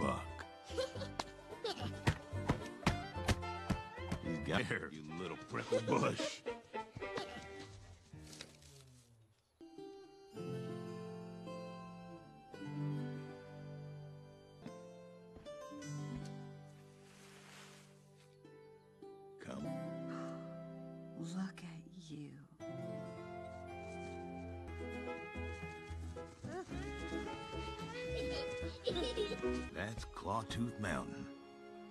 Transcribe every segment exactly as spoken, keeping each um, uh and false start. buck. He's got here, you little prickle bush. That's Clawtooth Mountain.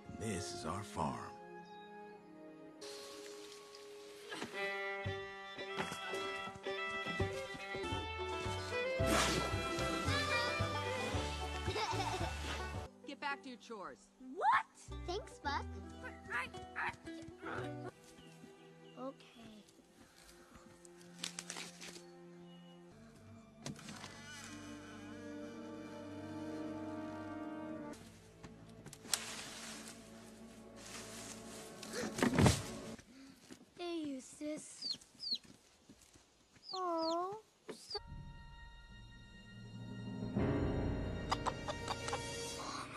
And this is our farm. Get back to your chores. What? Thanks, Buck. Okay.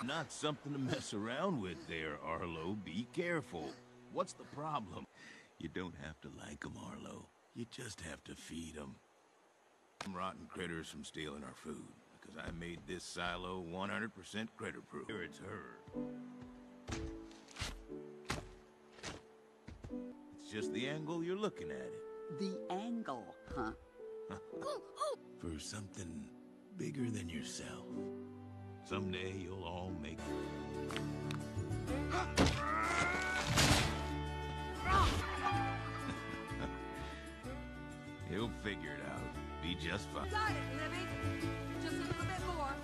Not something to mess around with there, Arlo. Be careful. What's the problem? You don't have to like them, Arlo. You just have to feed them. Some rotten critters from stealing our food, because I made this silo one hundred percent critter-proof. Here it's her. It's just the angle you're looking at it. The angle, huh? For something bigger than yourself. Someday you'll all make it. He'll figure it out. Be just fine. Got it, Libby. Just a little bit more.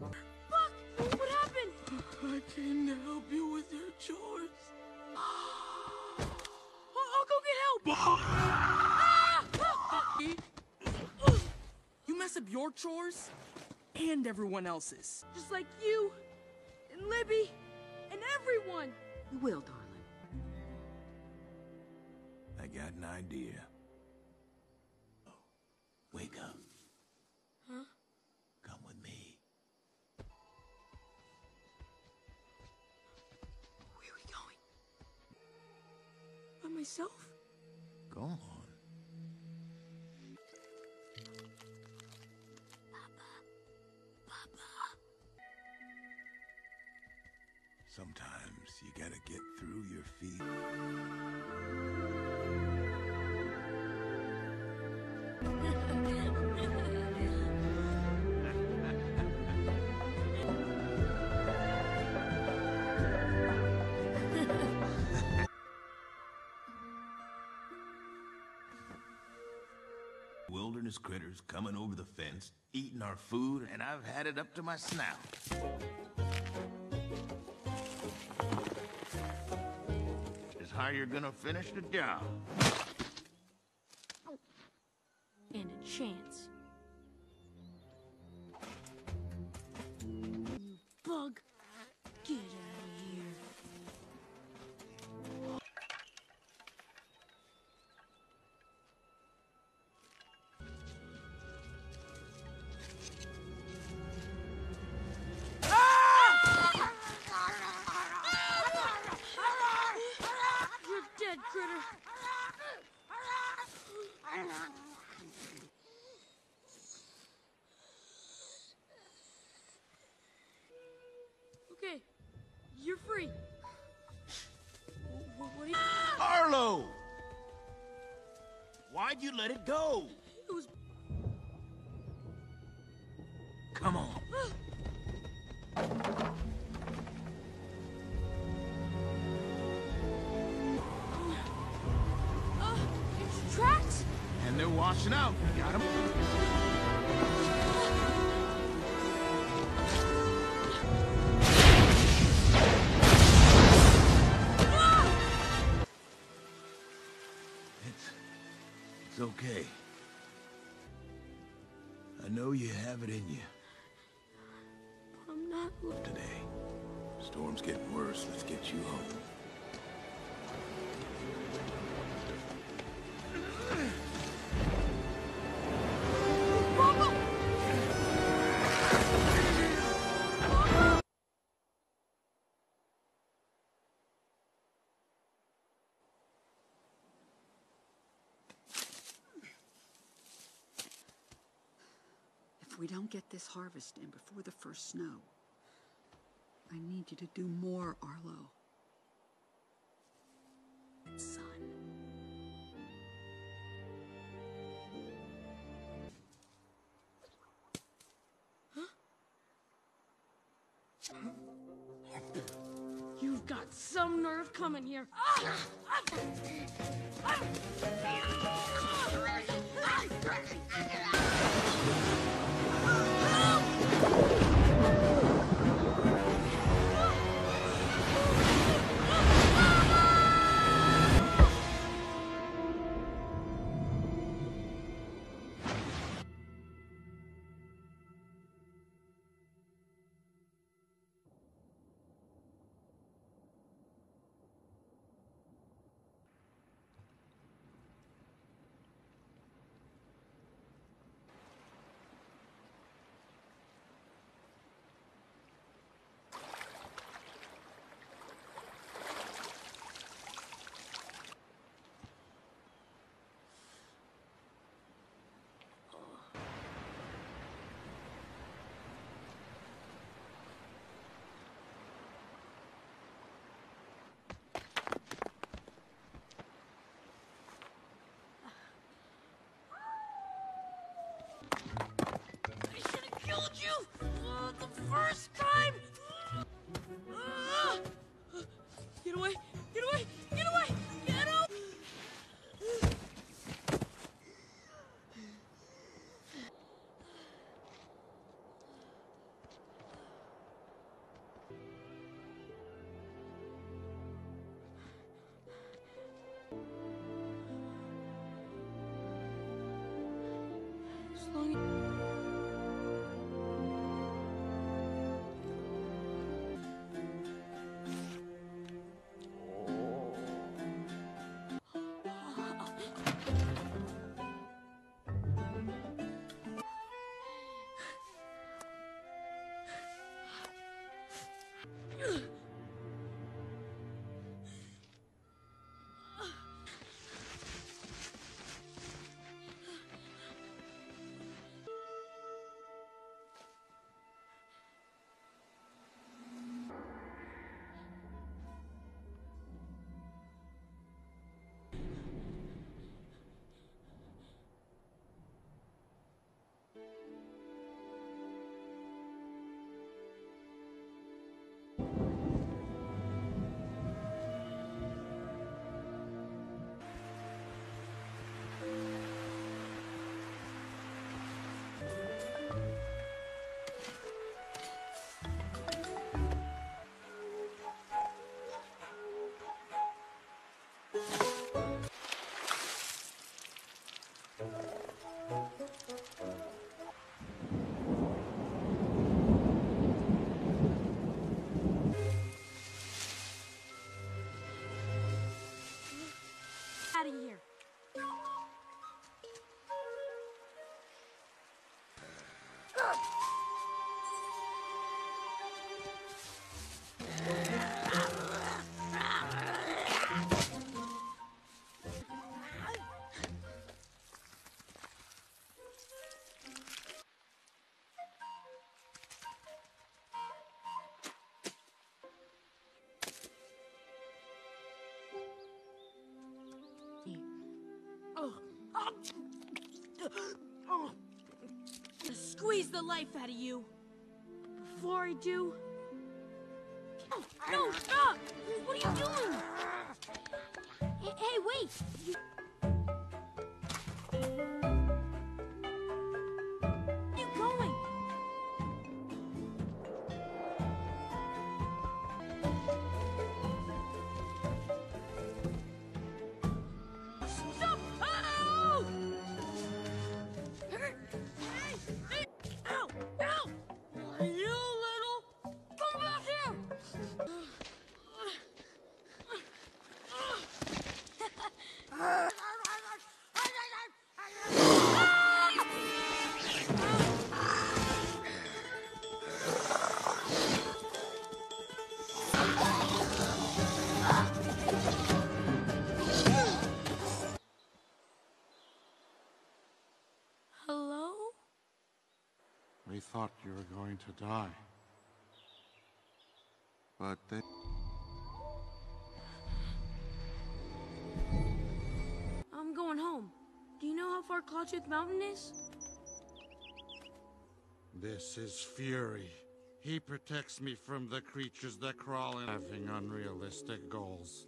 Buck, what happened? I came to help you with your chores. I'll go get help. You mess up your chores and everyone else's. Just like you and Libby and everyone. You will, darling. I got an idea. Oh, wake up. Huh? Come with me. Where are we going? By myself? Go on. Sometimes you gotta get through your feet. Wilderness critters coming over the fence, eating our food, and I've had it up to my snout. How you're gonna finish the job. And a chance. Bug, get out of here. Okay, you're free. What, what are you... Arlo! Why'd you let it go? It was... Come on. They're washing out. You got 'em. It's, it's okay. I know you have it in you. But I'm not... Today, storm's getting worse. Let's get you home. If we don't get this harvest in before the first snow, I need you to do more, Arlo. Son. Huh? You've got some nerve coming here. Oh, I'm gonna squeeze the life out of you. Before I do. Oh, no, stop! What are you doing? Hey, hey wait! You... thought you were going to die. But then... I'm going home. Do you know how far Clawtooth Mountain is? This is Fury. He protects me from the creatures that crawl in, having unrealistic goals.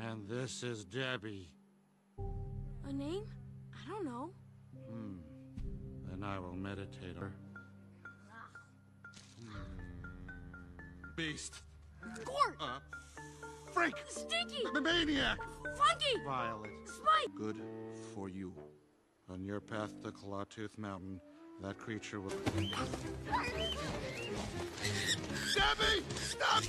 And this is Debbie. A name? I don't know. Hmm. Then I will meditate on her. Beast. Gort! Uh, Frank! Stinky! The maniac! Funky! Violet. Spike! Good for you. On your path to Clawtooth Mountain, that creature will... Debbie! Stop!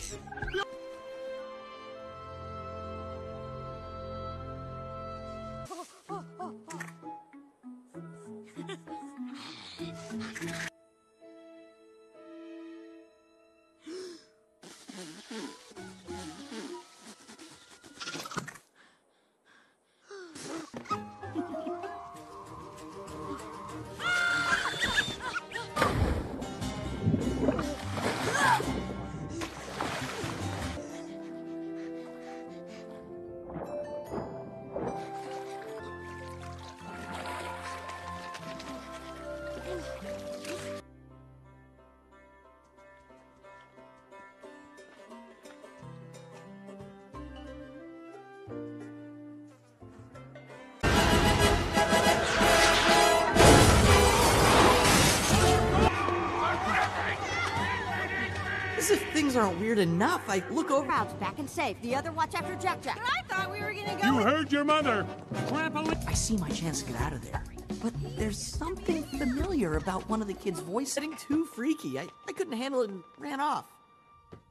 Aren't weird enough. I look over. Crowd's back and safe. The other watch after Jack-Jack. I thought we were gonna go. You heard your mother. Trampoline. I see my chance to get out of there, but there's something familiar about one of the kids' voice. Getting too freaky. I I couldn't handle it and ran off.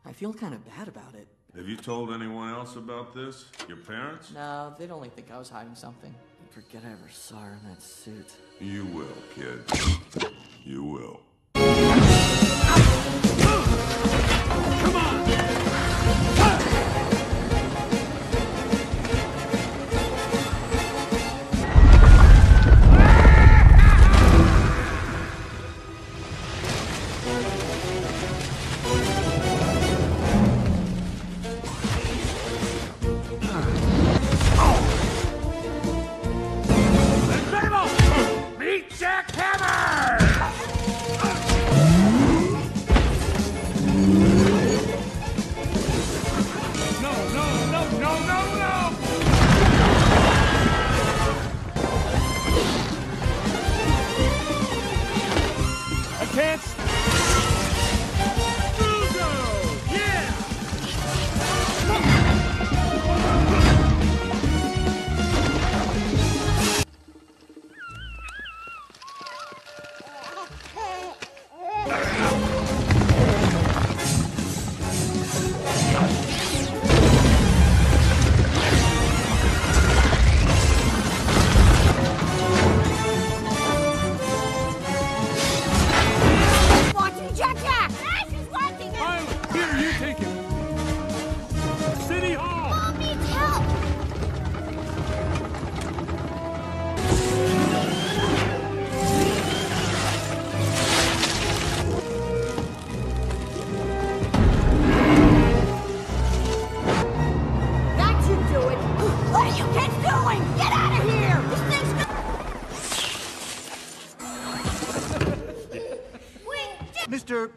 I feel kind of bad about it. Have you told anyone else about this? Your parents? No, they'd only think I was hiding something. I forget I ever saw her in that suit. You will, kid. You will.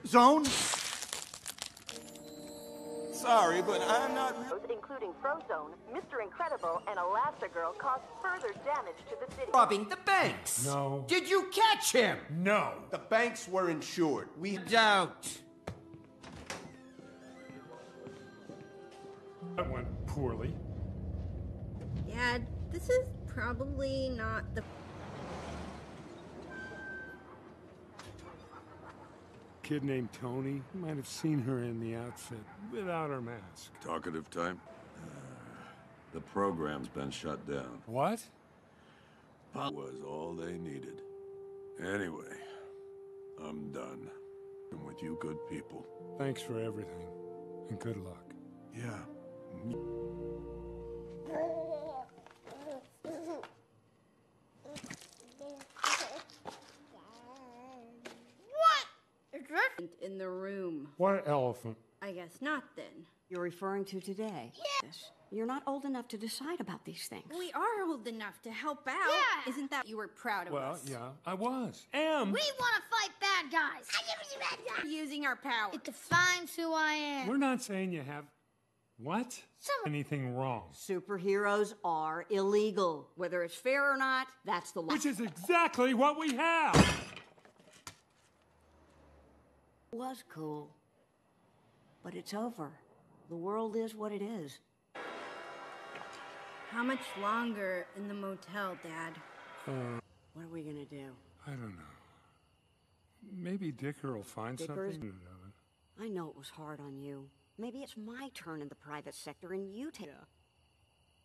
Zone? Sorry, but I'm not... Including Frozone, Mister Incredible, and Elastigirl caused further damage to the city. Robbing the banks! No. Did you catch him? No. The banks were insured. We doubt. That went poorly. Yeah, this is probably not the... Kid named Tony. You might have seen her in the outfit without her mask. Talkative type. Uh, the program's been shut down. What? That was all they needed. Anyway, I'm done. I'm with you good people. Thanks for everything, and good luck. Yeah. What? What elephant? I guess not, then. You're referring to today? Yes. You're not old enough to decide about these things. We are old enough to help out. Yeah. Isn't that you were proud of well, us? Well, yeah, I was. Am. We want to fight bad guys. I give you bad guys. Using our power. It defines who I am. We're not saying you have... What? Some... Anything wrong. Superheroes are illegal. Whether it's fair or not, that's the law. Which is exactly what we have. Was cool. But it's over. The world is what it is. How much longer in the motel, Dad? Uh, what are we gonna do? I don't know. Maybe Dicker will find Dicker's... something. I know it was hard on you. Maybe it's my turn in the private sector and you take... Yeah.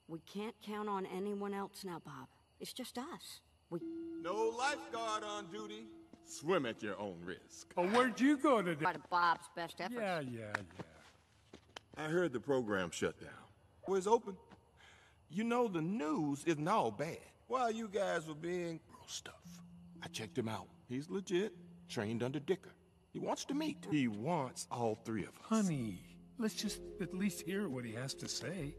We can't count on anyone else now, Bob. It's just us. We... No lifeguard on duty. Swim at your own risk. Oh, where'd you go today? Bob's best efforts. Yeah, yeah, yeah. I heard the program shut down. Well, it's open. You know, the news isn't all bad. While you guys were being... Kristoff. I checked him out. He's legit. Trained under Dicker. He wants to meet. He wants all three of us. Honey, let's just at least hear what he has to say.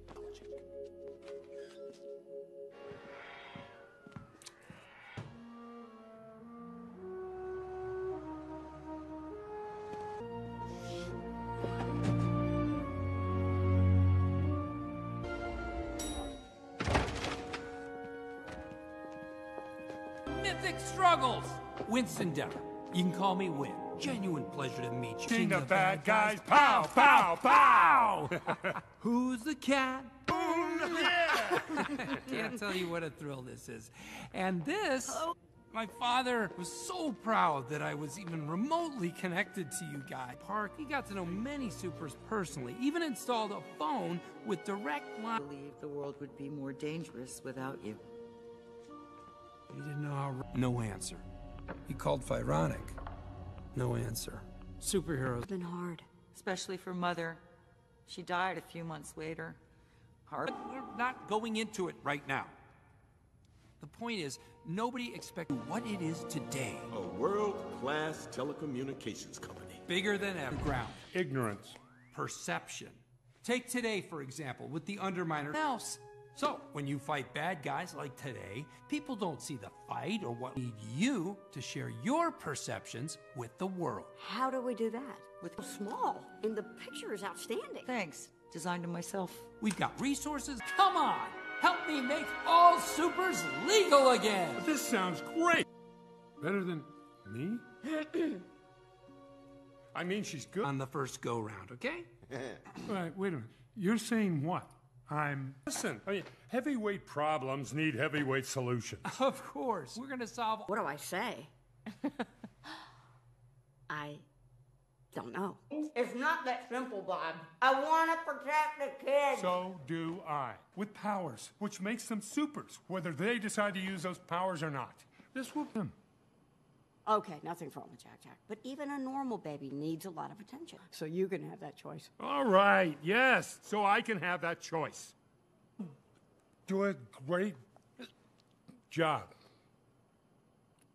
Endeavor. You can call me Wim. Genuine pleasure to meet you. King of bad guys. Pow, pow, pow! Who's the cat? Boom! Yeah! Can't tell you what a thrill this is. And this... Hello? My father was so proud that I was even remotely connected to you guys. Park, he got to know many supers personally. Even installed a phone with direct line... I believe the world would be more dangerous without you. You didn't know how... No answer. He called Phironic. No answer. Superheroes. It's been hard. Especially for Mother. She died a few months later. Hard. But we're not going into it right now. The point is, nobody expects what it is today. A world-class telecommunications company. Bigger than ever. Ground. Ignorance. Perception. Take today, for example, with the Underminer house. So, when you fight bad guys like today, people don't see the fight or what need you to share your perceptions with the world. How do we do that? With small, and the picture is outstanding. Thanks. Designed it myself. We've got resources. Come on! Help me make all supers legal again! This sounds great! Better than me? I mean, she's good. On the first go-round, okay? All right, wait a minute. You're saying what? I'm... Listen, I mean, heavyweight problems need heavyweight solutions. Of course. We're going to solve... What do I say? I don't know. It's not that simple, Bob. I want to protect the kids. So do I. With powers, which makes them supers, whether they decide to use those powers or not. This will... them. Okay, nothing's wrong with Jack-Jack. But even a normal baby needs a lot of attention. So you can have that choice. All right, yes. So I can have that choice. Do a great job.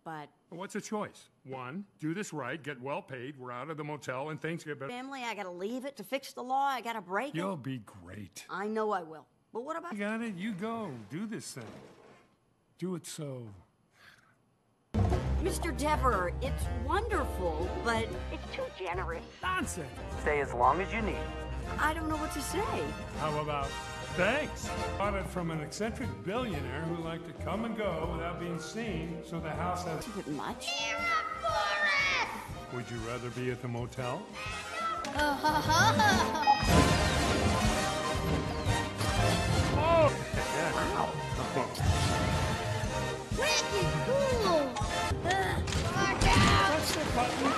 But... What's a choice? One, do this right, get well paid, we're out of the motel, and things get better. Family, I gotta leave it to fix the law, I gotta break it. You'll be great. I know I will. But what about... You got it, you go. Do this thing. Do it so... Mister Dever, it's wonderful, but it's too generous. Nonsense. Stay as long as you need. I don't know what to say. How about thanks? Bought it from an eccentric billionaire who liked to come and go without being seen, so the house has... Is it much? You're a forest! Would you rather be at the motel? Oh! Wow. Pretty cool! Button.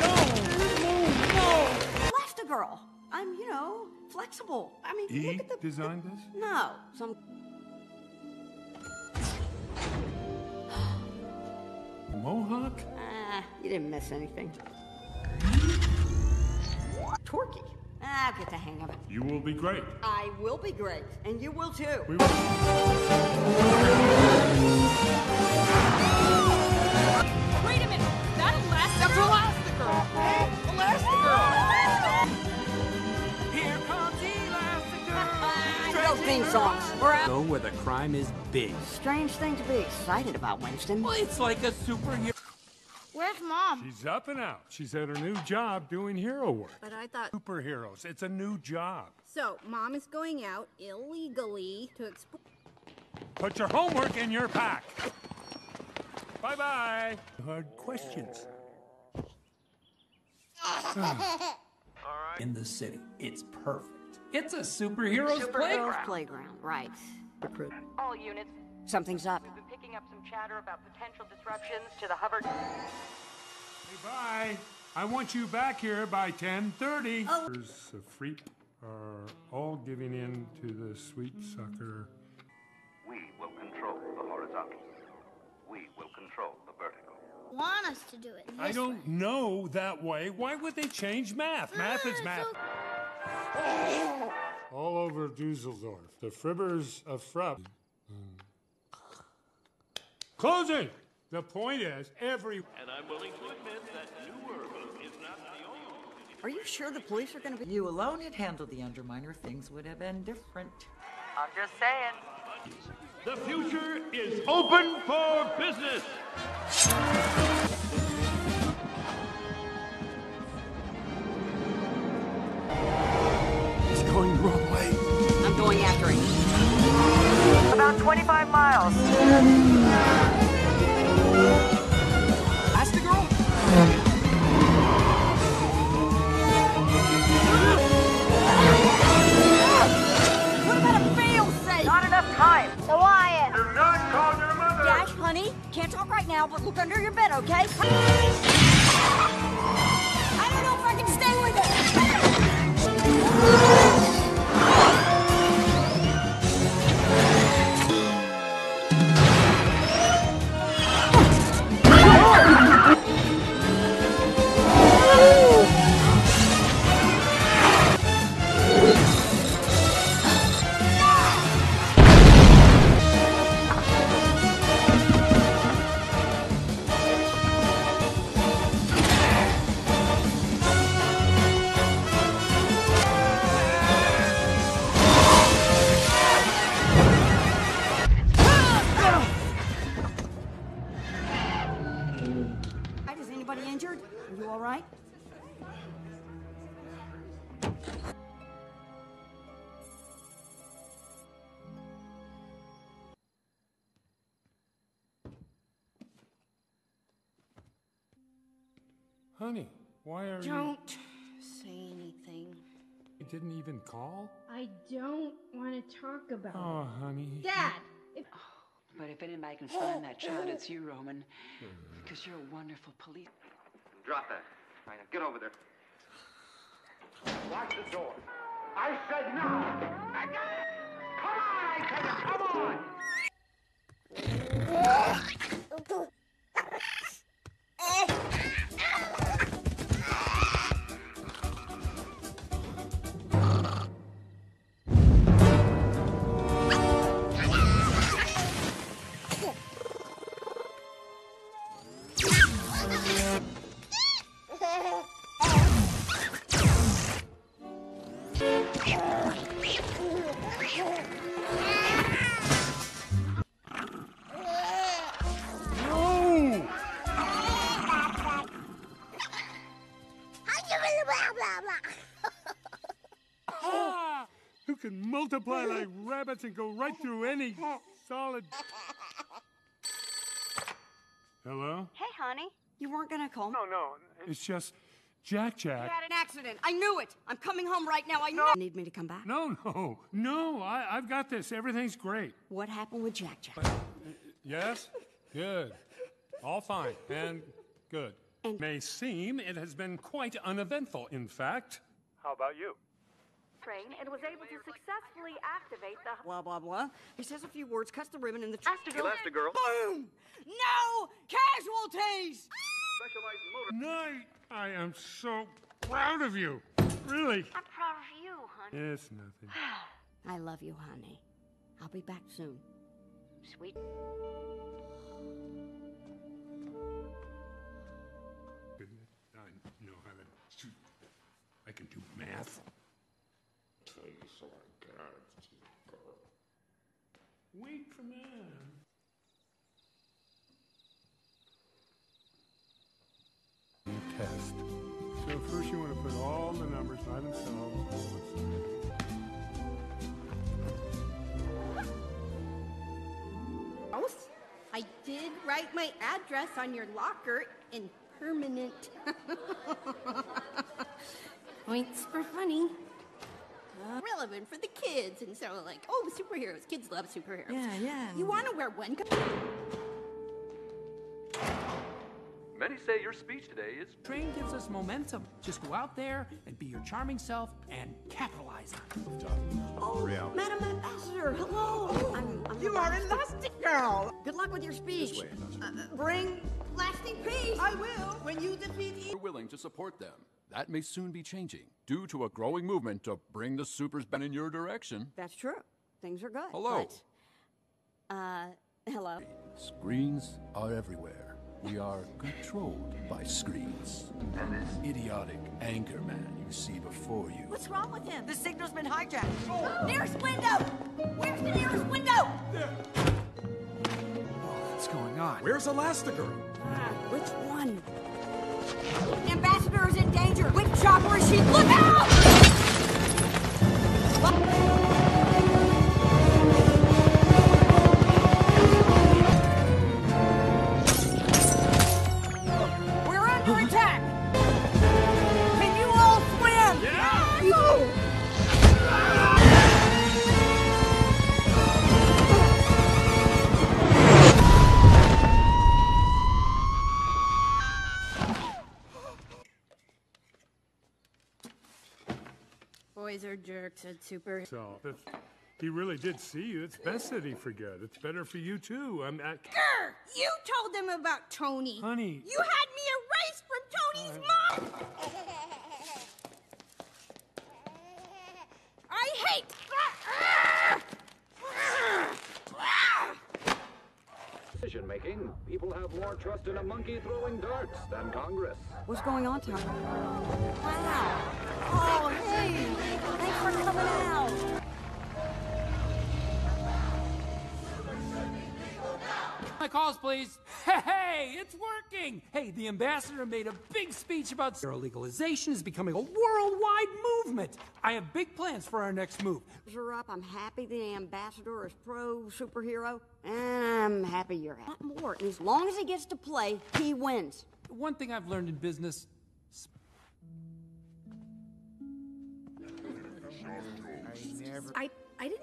No! No! No! Elastigirl! I'm, you know, flexible. I mean, he look at the... He designed the, this? No. Some... Mohawk? Ah, uh, you didn't miss anything. Torquay. I'll get the hang of it. You will be great. I will be great. And you will, too. We will... Wait a minute! That's Elastigirl! Elastigirl! real theme songs. We're out. Go where the crime is big. Strange thing to be excited about, Winston. Well, it's like a superhero. Where's Mom? She's up and out. She's at her new job doing hero work. But I thought... Superheroes. It's a new job. So, Mom is going out illegally to explore... Put your homework in your pack. Bye-bye. Hard questions. Right. In the city. It's perfect. It's a superhero's, superhero's playground. playground. Right. All units. Something's up. We've been picking up some chatter about potential disruptions to the hover. Hey, bye. I want you back here by ten thirty. Oh. There's a freak are all giving in to the sweet sucker. We will control the horizontal. We will control the vertical. Want us to do it? I don't way. know that way. Why would they change math? Ah, math is math. So... All over Dusseldorf. The fribbers of Frub. Mm. Closing! The point is, every... And I'm willing to admit that New Urban is not the only one. Are you sure the police are going to be... You alone had handled the Underminer. Things would have been different. I'm just saying. The future is open for business! It's going the wrong way. I'm going after it. About twenty-five miles. Elastigirl? What about a fail-safe? Not enough time. So Wyatt. Do not call your mother. Dash, honey, can't talk right now, but look under your bed, okay? I don't know if I can stay with Honey, why are you... Don't say anything. You didn't even call? I don't want to talk about it. Oh, honey. Dad! If... Oh, but if anybody can find that child, it's you, Roman. Because you're a wonderful police... Drop that. All right, now get over there. Lock the door. I said no! I got it! Come on, I said it! Come on! Multiply like rabbits and go right through any solid... Hello? Hey, honey. You weren't gonna call me? No, no. It's just Jack-Jack. You had an accident. I knew it. I'm coming home right now. I know. You need me to come back? No, no. No, I, I've got this. Everything's great. What happened with Jack-Jack? Uh, yes? Good. All fine. And good. And may seem it has been quite uneventful, in fact. How about you? And was able to successfully activate the blah blah blah. He says a few words, cuts the ribbon, and the Elastigirl. Elastigirl. Boom! No casualties. Specialized motor. Night. I am so proud of you. Really. I'm proud of you, honey. It's nothing. I love you, honey. I'll be back soon. Sweet. I know how to. I can do math. So I got Wait for me. Test. So first you want to put all the numbers by themselves. I did write my address on your locker in permanent. Points for funny. Uh, relevant for the kids, and so like, oh, superheroes. Kids love superheroes. Yeah, yeah. You want to wear one? Many say your speech today is... Train gives us momentum. Just go out there and be your charming self and capitalize on it. Oh, Real. Madam Ambassador, hello. Oh, I'm, I'm you are Elastigirl. Good luck with your speech. Way, uh, bring lasting peace. I will when you defeat... E We're willing to support them. That may soon be changing due to a growing movement to bring the supers back in your direction. That's true. Things are good. Hello. But, uh, hello. Screens are everywhere. We are controlled by screens. And this idiotic anchor man you see before you. What's wrong with him? The signal's been hijacked. Oh. Nearest window! Where's the nearest window? There. Oh, what's going on? Where's Elastigirl? Ah, which one? Ambassador is in danger. Whip Chopper is she? Look out! We're under attack. Can you all swim? Yeah! No! Boys are jerks at super. So, if he really did see you, it's best that he forget. It's better for you, too. I'm at. Grr! You told him about Tony. Honey. You had me erased from Tony's uh... mom! I hate. Decision making. People have more trust in a monkey throwing darts than Congress. What's going on, Tom? Wow. Oh, hey. Thanks for coming out. My calls, please. Hey, hey, it's working. Hey, the ambassador made a big speech about zero legalization is becoming a worldwide movement. I have big plans for our next move. Up, I'm happy the ambassador is pro superhero. I'm happy you're happy. Not more. As long as he gets to play, he wins. One thing I've learned in business. I I didn't.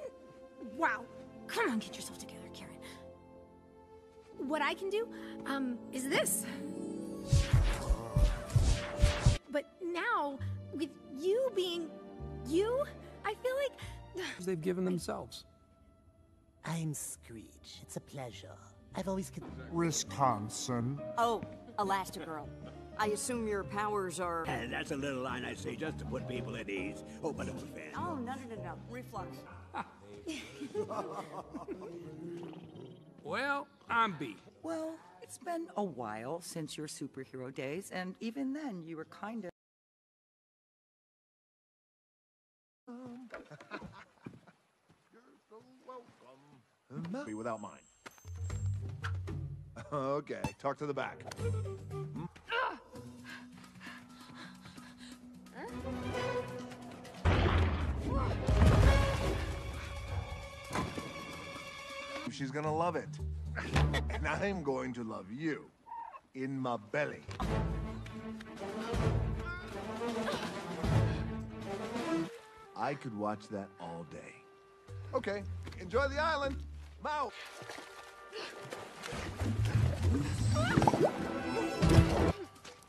Wow. Come on, get yourself together, Karen. What I can do, um, is this. But now, with you being you, I feel like... They've given themselves. I'm Screech. It's a pleasure. I've always... Wisconsin. Oh, Elastigirl. I assume your powers are... And that's a little line I say just to put people at ease. Oh, but I'm a fan. Oh, no, no, no, no. Reflux. Well, I'm beat. Well, it's been a while since your superhero days, and even then, you were kind of... You're so welcome. Be without mine. Okay, talk to the back. Hmm? She's gonna love it. And I'm going to love you. In my belly. I could watch that all day. Okay, enjoy the island. Mau!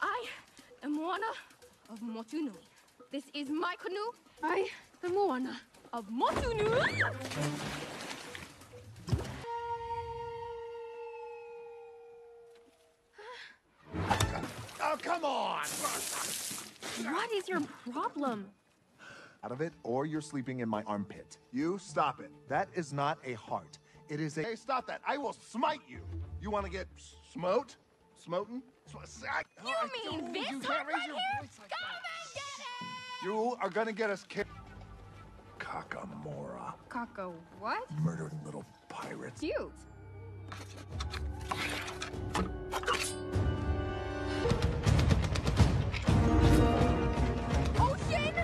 I am Moana of Motunui. This is my canoe. I am Moana of Motunui. Oh, come on! What is your problem? Out of it, or you're sleeping in my armpit. You stop it. That is not a heart. It is a... Hey, stop that. I will smite you. You want to get smote? Smoten? Sm I you I mean this you heart right here? Like Come that. and get it! You are going to get us kicked. God, Kakamora. Kaka what? Murdering little pirates. Cute. Ocean!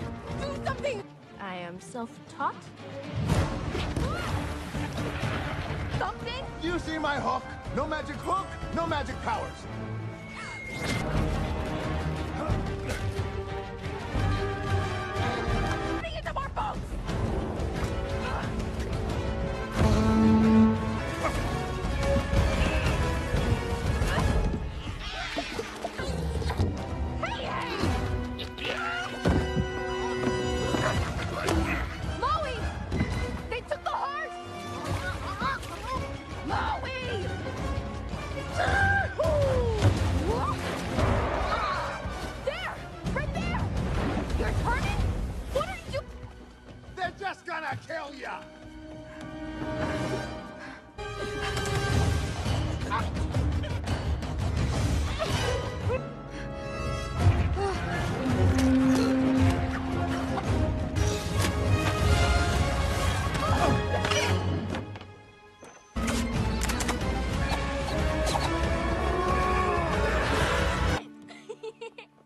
Do something! I am self-taught. Something? You see my hook? No magic hook, no magic powers.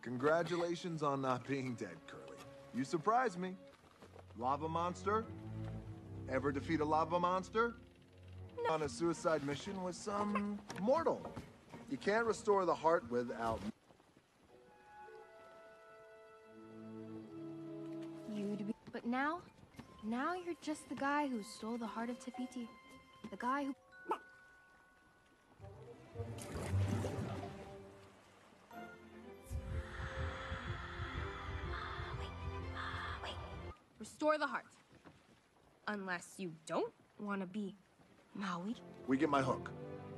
Congratulations on not being dead, Curly. You surprised me. Lava monster? Ever defeat a lava monster? No. On a suicide mission with some mortal. You can't restore the heart without... You'd be... But now? Now you're just the guy who stole the heart of Tefiti. The guy who... Restore the heart. Unless you don't want to be Maui. We get my hook.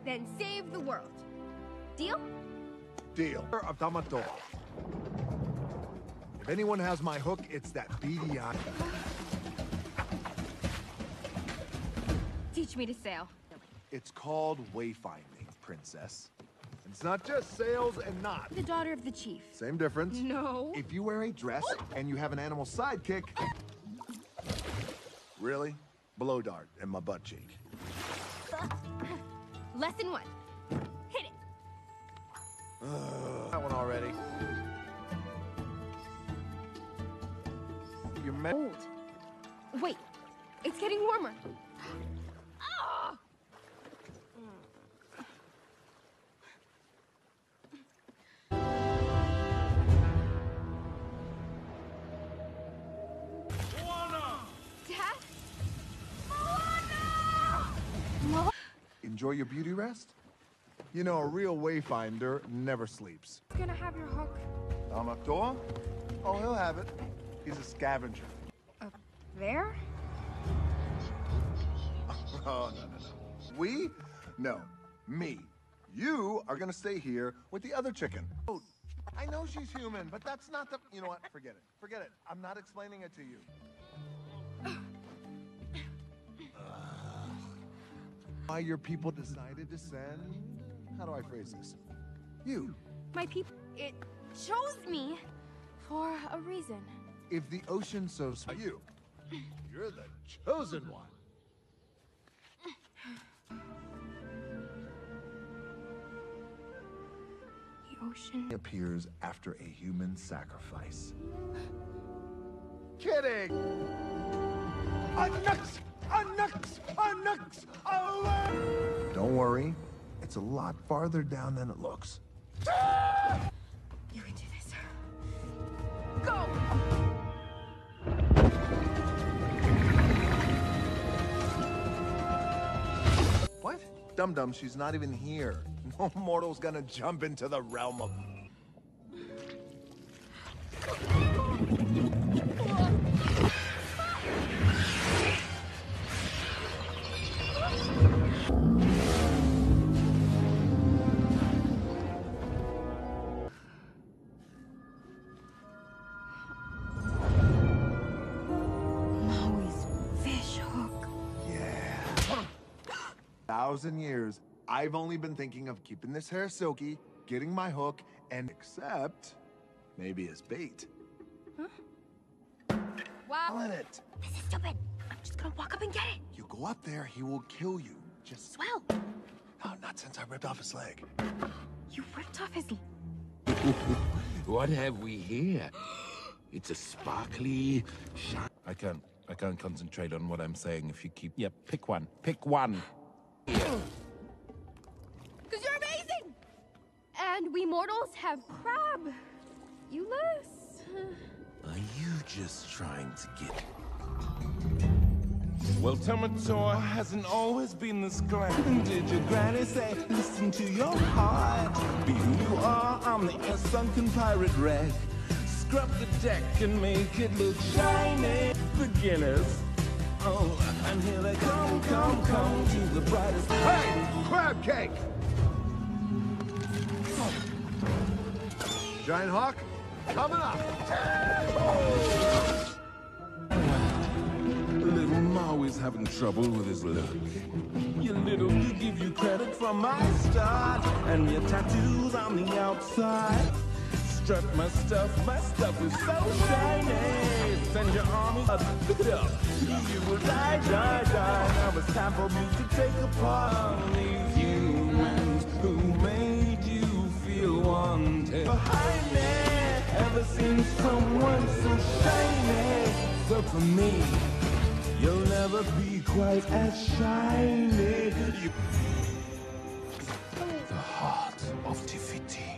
Then save the world. Deal? Deal. If anyone has my hook, it's that beady eye. Teach me to sail. It's called wayfinding, princess. It's not just sails and knots. The daughter of the chief. Same difference. No. If you wear a dress and you have an animal sidekick... Really? Blow dart in my butt cheek. Lesson one. Hit it. Uh, that one already. You're mad. Old. Wait. It's getting warmer. Oh! Enjoy your beauty rest? You know, a real wayfinder never sleeps. He's gonna have your hook. Amato? Oh, he'll have it. He's a scavenger. Up there? Oh, no, no, no. We? No. Me. You are gonna stay here with the other chicken. Oh, I know she's human, but that's not the... You know what? Forget it. Forget it. I'm not explaining it to you. Why your people decided to send... How do I phrase this? You. My people... It chose me for a reason. If the ocean so... You. You're the chosen one. The ocean... appears after a human sacrifice. Kidding! A nux! A nux! A nux! Away! Don't worry, it's a lot farther down than it looks. You can do this. Go! What? Dum Dum, she's not even here. No mortal's gonna jump into the realm of... thousand years, I've only been thinking of keeping this hair silky, getting my hook, and except maybe as bait. Huh? Wow. Well, it. This is stupid. gonna walk up and get it. You go up there, he will kill you. Just swell. No, not since I ripped off his leg. You ripped off his leg? What have we here? It's a sparkly shine. I can't, I can't concentrate on what I'm saying if you keep... Yeah, pick one. Pick one. Because you're amazing! And we mortals have crab. You lose. Are you just trying to get... Well, Temator hasn't always been this grand. Did your granny say, listen to your heart? Be who you are, I'm the sunken pirate wreck. Scrub the deck and make it look shiny. Beginners. Oh, and here they come, come, come to the brightest. Hey, crab cake! Giant hawk, coming up. Oh. Little Maui's having trouble with his look. You little, you give you credit for my start. And your tattoos on the outside. Strut my stuff, my stuff is so shiny. Send your army up, pick it up. You will die, die, die. Now it's time for me to take apart these humans who made you feel wanted. Behind me, ever seen someone so shiny? So for me, you'll never be quite as shiny. You... The heart of Tefiti.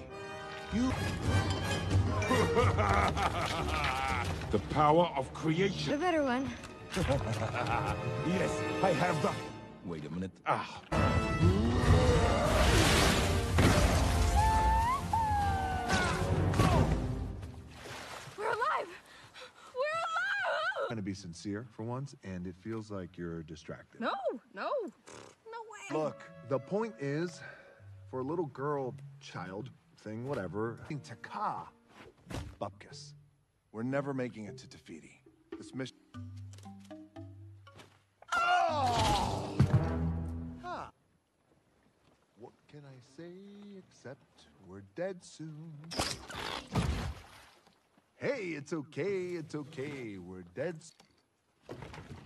You... The power of creation. The better one. Yes, I have the... Wait a minute. Ah. Trying to be sincere for once, and it feels like you're distracted. No, no, no way. Look, the point is, for a little girl, child, thing, whatever, I think Taka, Bupkis. We're never making it to Tefiti. This mission. Oh! Huh. What can I say except we're dead soon? Hey, it's okay, it's okay, we're dead.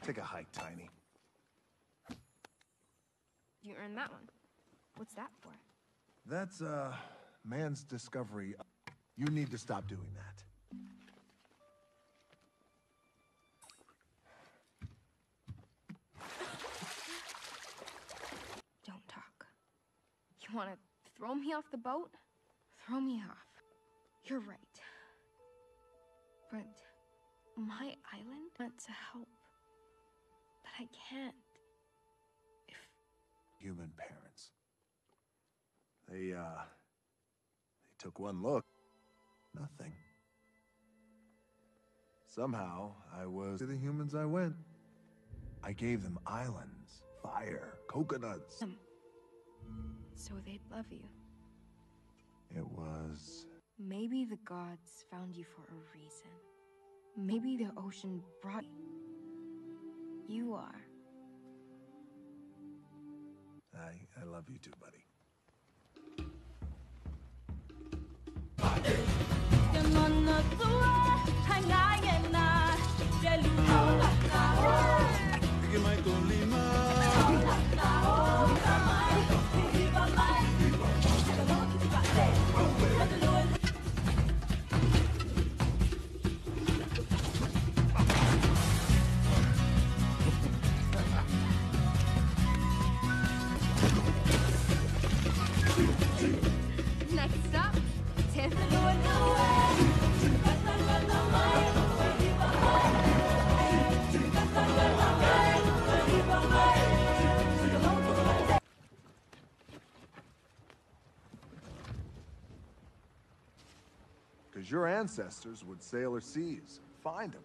Take a hike, Tiny. You earned that one. What's that for? That's, uh, man's discovery. You need to stop doing that. Don't talk. You wanna throw me off the boat? Throw me off. You're right. My island wants to help, but I can't. If human parents, they uh, they took one look, nothing. Somehow, I was to the humans. I went. I gave them islands, fire, coconuts, so they'd love you. It was. Maybe the gods found you for a reason. Maybe the ocean brought you. You are. I, I love you too, buddy. Your ancestors would sail our seas, find them.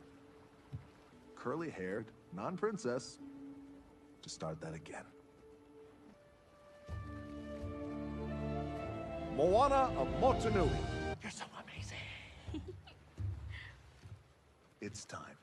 Curly-haired, non-princess. To start that again. Moana of Motunui. You're so amazing. It's time.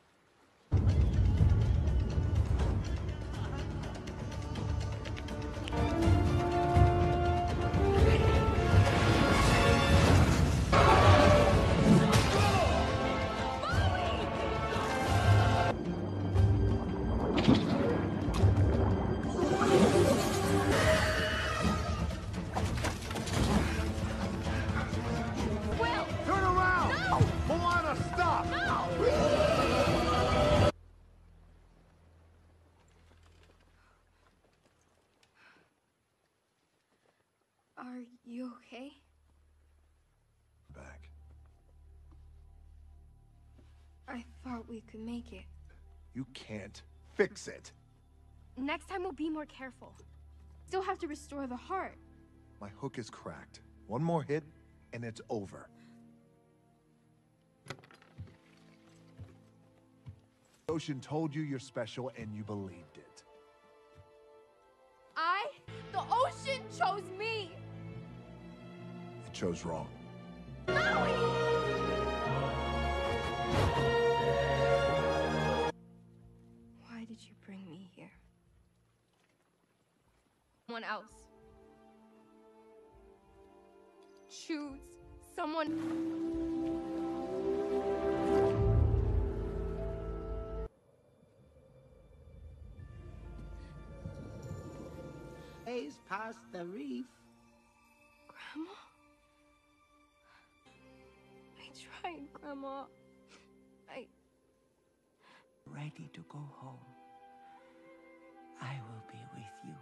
Are you okay? Back. I thought we could make it. You can't fix it. Next time we'll be more careful. Still have to restore the heart. My hook is cracked. One more hit, and it's over. Ocean told you you're special, and you believed it. I? The ocean chose me! It chose wrong. Maui! Why did you bring me here? Someone else. Choose someone. Days past the reef. Grandma? I tried, Grandma. I... Ready to go home. I will be with you.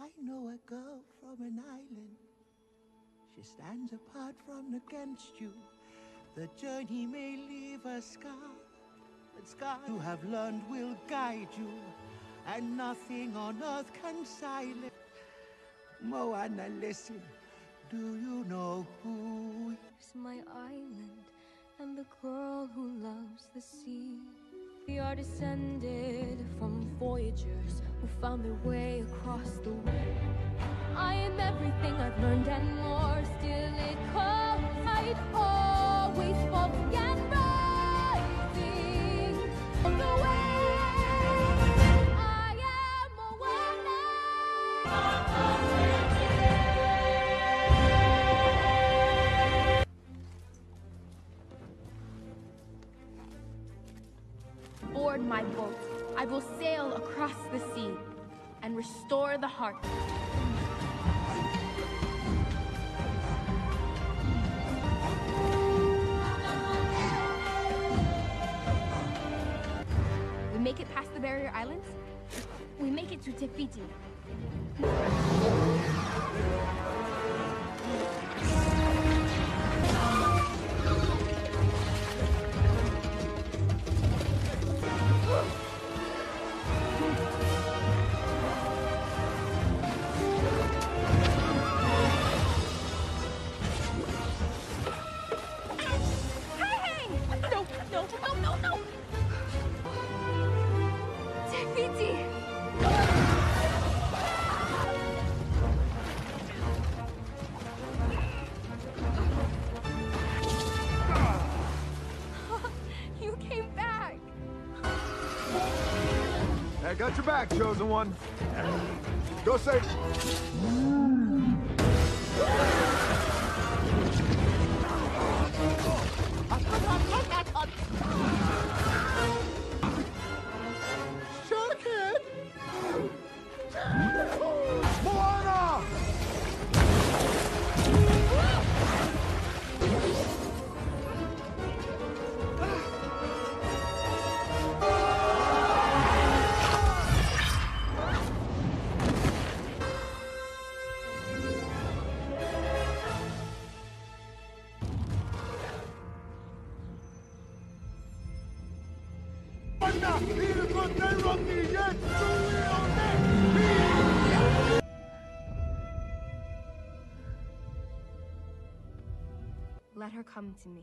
I know a girl from an island. She stands apart from against you. The journey may leave a scar. The scar you have learned will guide you. And nothing on earth can silence. Moana, listen. Do you know who is my island? And the girl who loves the sea. We are descended from voyagers who found their way across the world. I am everything I've learned and more. Still it calls, I'd always falling and rising on the way. I am a woman. Board my boat. I will sail across the sea and restore the heart. We make it past the barrier islands. We make it to Tefiti. Got your back, chosen one. Go safe. Shock it. Moana! Let her come to me.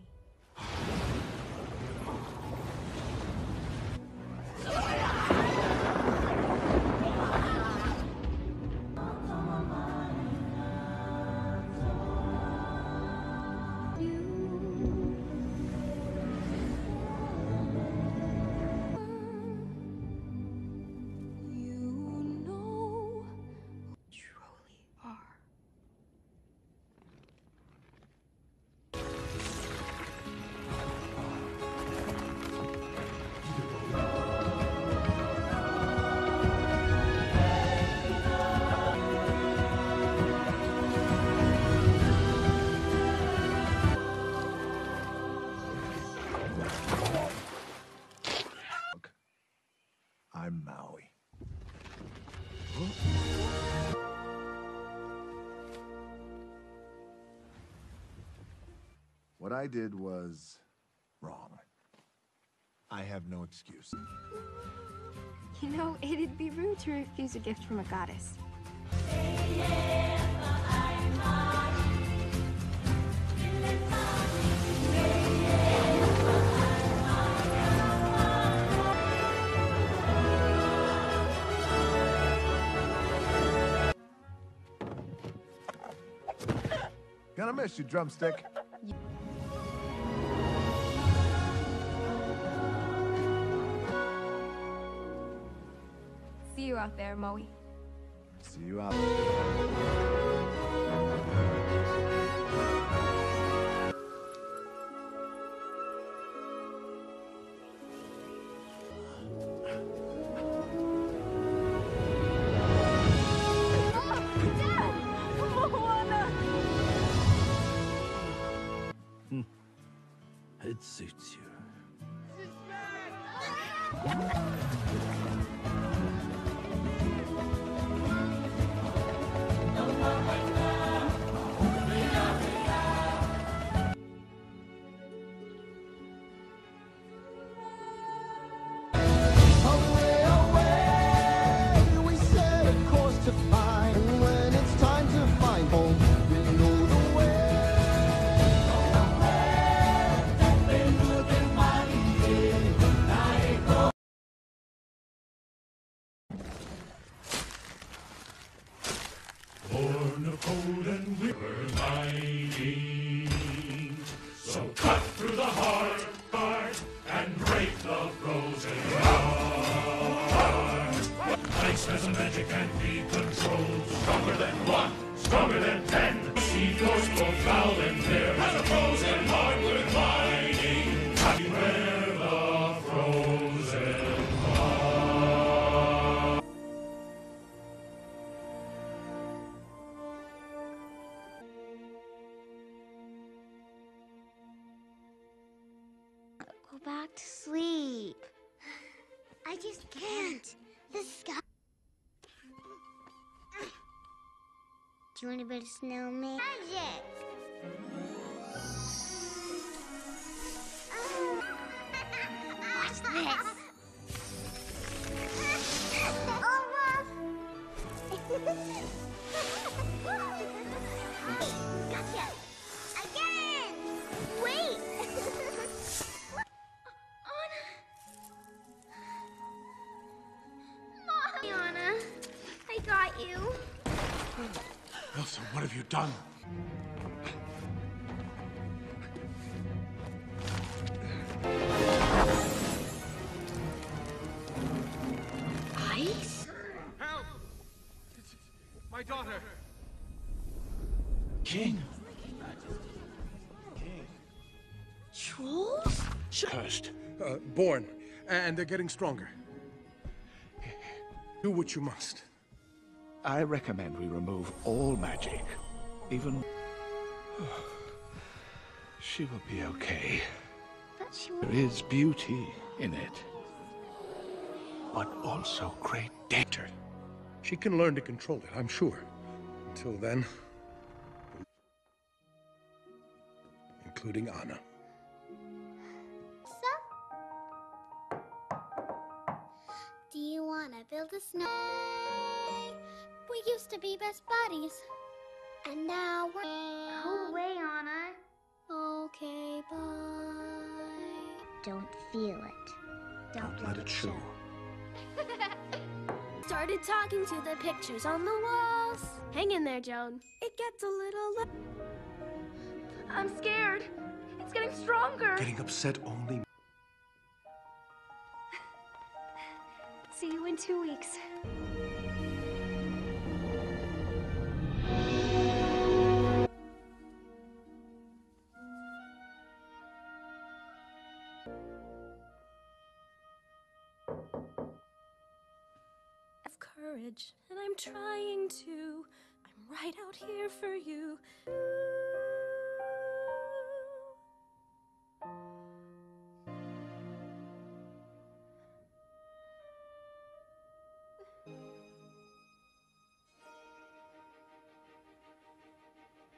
I'm Maui. I did was wrong. I have no excuse. You know, it'd be rude to refuse a gift from a goddess. Gonna miss you, drumstick. See you out there, Moe. See you out there. Hmm. It suits you. Do you want to build a snowman? Magic! Watch this! Olaf! Gotcha! Again! Wait! Anna! Mom! Hey, Anna. I got you. Elsa, what have you done? Ice? Help! My daughter! King? King? Trolls? Cursed. Uh, born. And they're getting stronger. Do what you must. I recommend we remove all magic, even... She will be okay. But she will... There is beauty in it, but also great danger. She can learn to control it, I'm sure. Until then... including Anna. So? Do you want to build a snow... We used to be best buddies, and now we're... Go away, Anna. Okay, bye. Don't feel it. Don't, Don't let it show. Started talking to the pictures on the walls. Hang in there, Joan. It gets a little... I'm scared. It's getting stronger. Getting upset only... See you in two weeks. And I'm trying to. I'm right out here for you.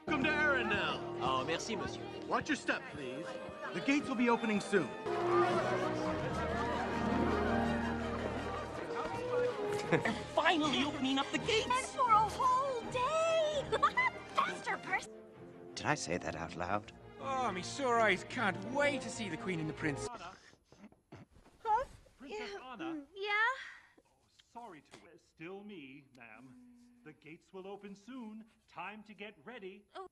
Welcome to Arendelle. Oh, merci. see, monsieur. Watch your step, please. The gates will be opening soon. They're finally opening up the gates! And for a whole day! Faster, person! Did I say that out loud? Oh, me sore eyes can't wait to see the Queen and the Prince. Huh? Princess Anna? Yeah? Oh, sorry to it. Still me, ma'am. The gates will open soon. Time to get ready. Oh.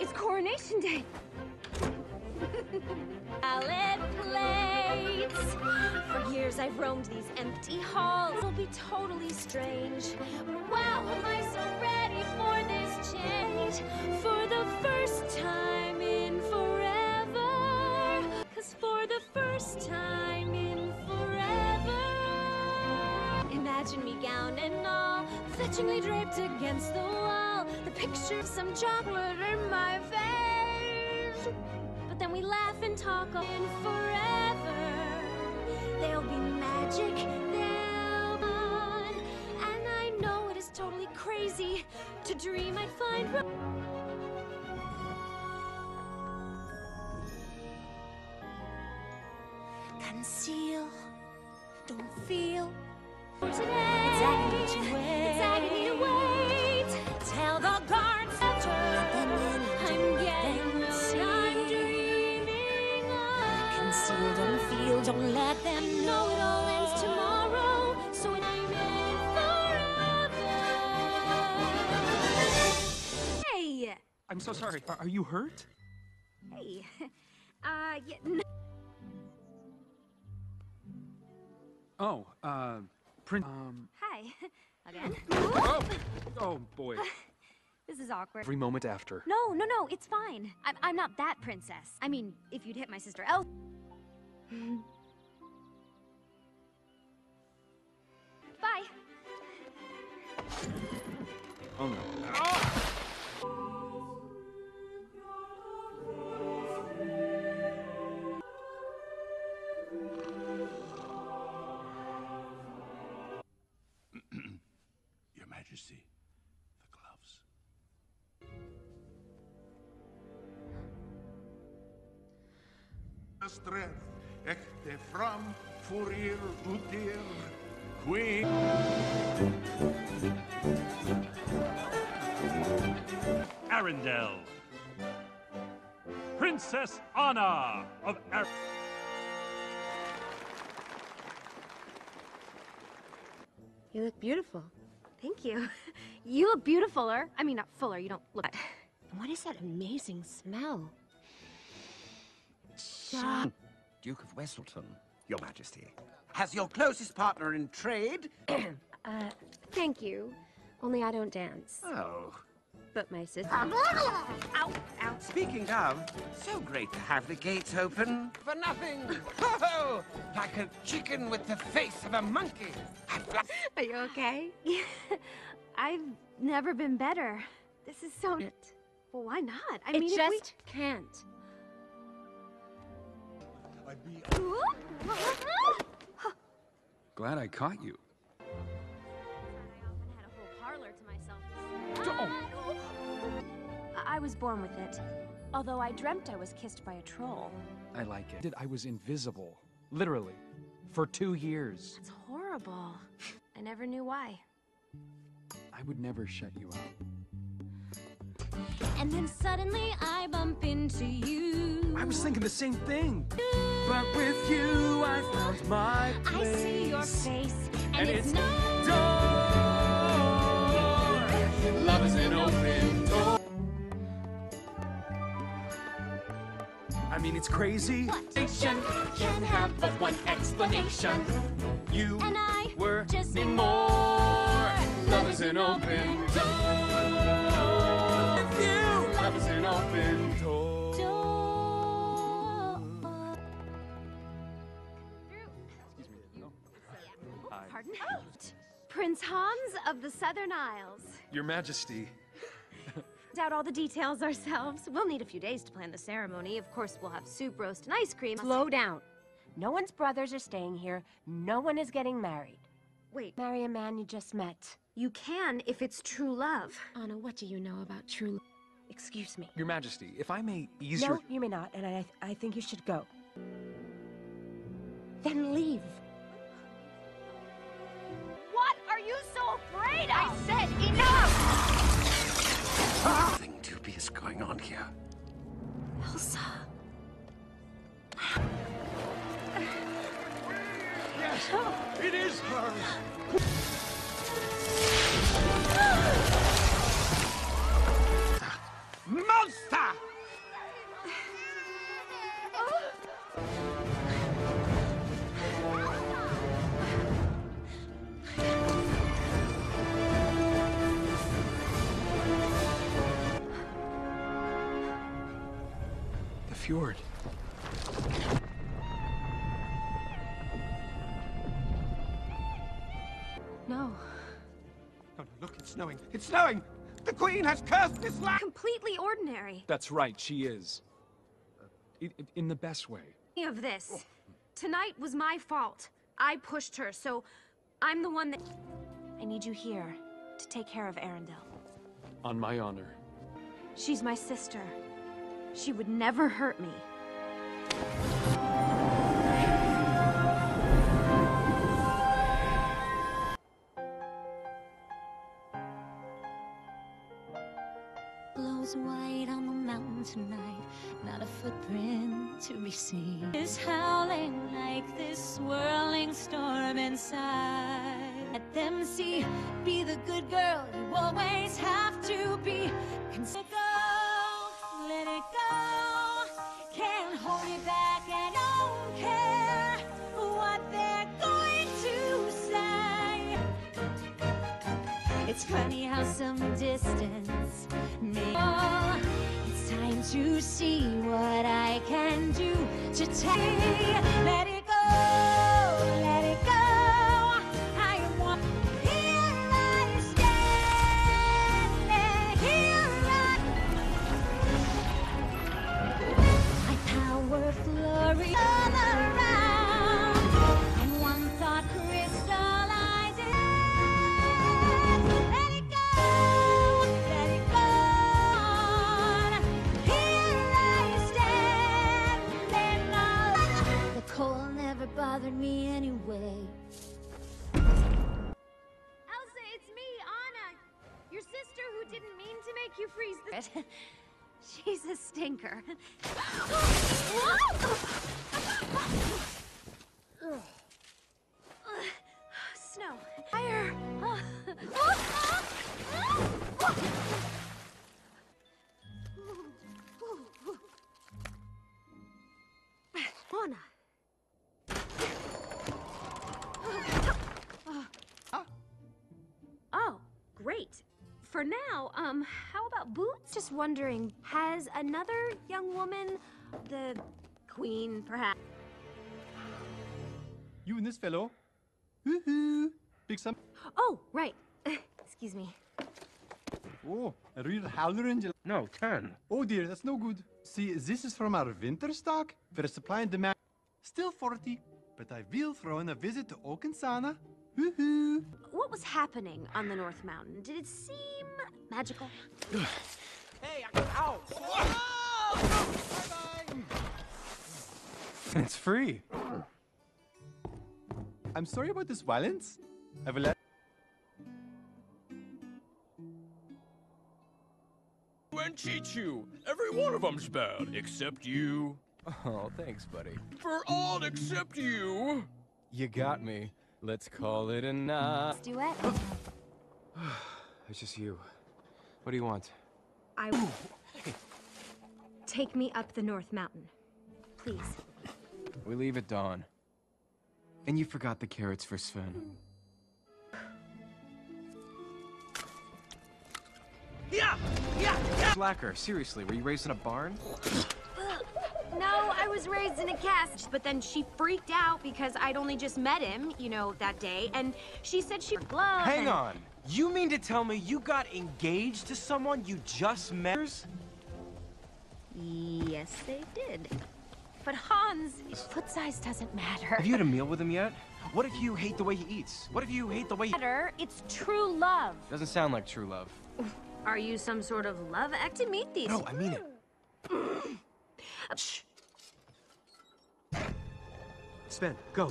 It's coronation day! Salad plates! For years I've roamed these empty halls. It'll be totally strange. Wow, am I so ready for this change? For the first time in forever. Cause for the first time in forever. Imagine me gown and all, fetchingly draped against the wall. The picture of some chocolate in my face. But then we laugh and talk on forever. There'll be magic now on. And I know it is totally crazy to dream I'd find. Conceal, don't feel. For today, it's agony to wait. It's agony to wait. Tell the guards that you're I'm getting low. Don't feel, don't let them I know. know it all ends tomorrow, so when I'm in forever. Hey! I'm so sorry. Are, are you hurt? Hey. Uh, yeah, no. Oh, uh, Prince. Um. Hi. Again? Oh! Oh, boy. This is awkward. Every moment after. No, no, no, it's fine. I'm, I'm not that princess. I mean, if you'd hit my sister Elsa. Bye. Oh no. Ah! Your Majesty, the gloves. The strength. Echte from Furier Utir Queen. Arendelle. Princess Anna of Ar. You look beautiful. Thank you. You look beautifuler. I mean, not fuller. You don't look. What is that amazing smell? Shut. Duke of Wesselton, Your Majesty, has your closest partner in trade. uh, thank you. Only I don't dance. Oh. But my sister. Ow, ow. Speaking of, so great to have the gates open for nothing. Ho ho! Like a chicken with the face of a monkey. Are you okay? I've never been better. This is so. It. Well, why not? I it mean, just if we... can't. Glad I caught you. I was born with it, although I dreamt I was kissed by a troll. I like it. I was invisible, literally, for two years. That's horrible. I never knew why. I would never shut you out. And then suddenly I bump into you. I was thinking the same thing. But with you, I found my place. I see your face, and, and it's, it's no door. Love is an open door. I mean, it's crazy. What? Nation can have but one explanation. You and I were just in more. Love is an open door. With you, love is an open door. Prince Hans of the Southern Isles. Your Majesty. Doubt all the details ourselves. We'll need a few days to plan the ceremony. Of course, we'll have soup, roast, and ice cream. Slow down. No one's brothers are staying here. No one is getting married. Wait. Marry a man you just met. You can if it's true love. Anna, what do you know about true love? Excuse me. Your Majesty, if I may ease no, your- No, you may not, and I, th I think you should go. Then leave. What are you so afraid of? I said enough! Something dubious going on here. Elsa. Yes, it is her. Monster! Oh. The fjord. No. No, no, look, it's snowing. It's snowing! The Queen has cursed this land! Completely ordinary. That's right, she is. In, in the best way. Of this. Oh. Tonight was my fault. I pushed her, so I'm the one that... I need you here to take care of Arendelle. On my honor. She's my sister. She would never hurt me. White on the mountain tonight, not a footprint to be seen. It's howling like this swirling storm inside. Let them see, be the good girl you always have to be. Let it go, let it go. Can't hold you back, I don't care what they're going to say. It's funny how some distance it's time to see what I can do to take. Let it go, let it go. I want here I stand, here I. My power flurry all around. And one thought crystallizes. Let it go. Bothered me anyway. Elsa, it's me, Anna. Your sister who didn't mean to make you freeze the... She's a stinker. Snow. Fire. Anna. Oh, great. For now, um, how about boots? Just wondering, has another young woman, the queen, perhaps? You and this fellow? Woohoo! Big some. Oh, right. Excuse me. Oh, a real howler in July. No, turn. Oh dear, that's no good. See, this is from our winter stock, where supply and demand. Still forty. But I will throw in a visit to Okansana. Woohoo! What was happening on the North Mountain? Did it seem magical? Hey, I ow! Oh! Bye-bye. It's free. I'm sorry about this violence. I've allowed. And Chichu, every one of them's bad except you. Oh, thanks, buddy. For all except you! You got me. Let's call it a night. Let's do it. It's just you. What do you want? I will. Take me up the North Mountain. Please. We leave at dawn. And you forgot the carrots for Sven. Yeah! Yeah! Yeah! Slacker, seriously, were you raised in a barn? No, I was raised in a caste, but then she freaked out because I'd only just met him, you know, that day, and she said she wore gloves. Hang and... on. You mean to tell me you got engaged to someone you just met? Yes, they did. But Hans, foot size doesn't matter. Have you had a meal with him yet? What if you hate the way he eats? What if you hate the way he... It's true love. Doesn't sound like true love. Are you some sort of love ectomethete? No, I mean it. Shh. Sven, go.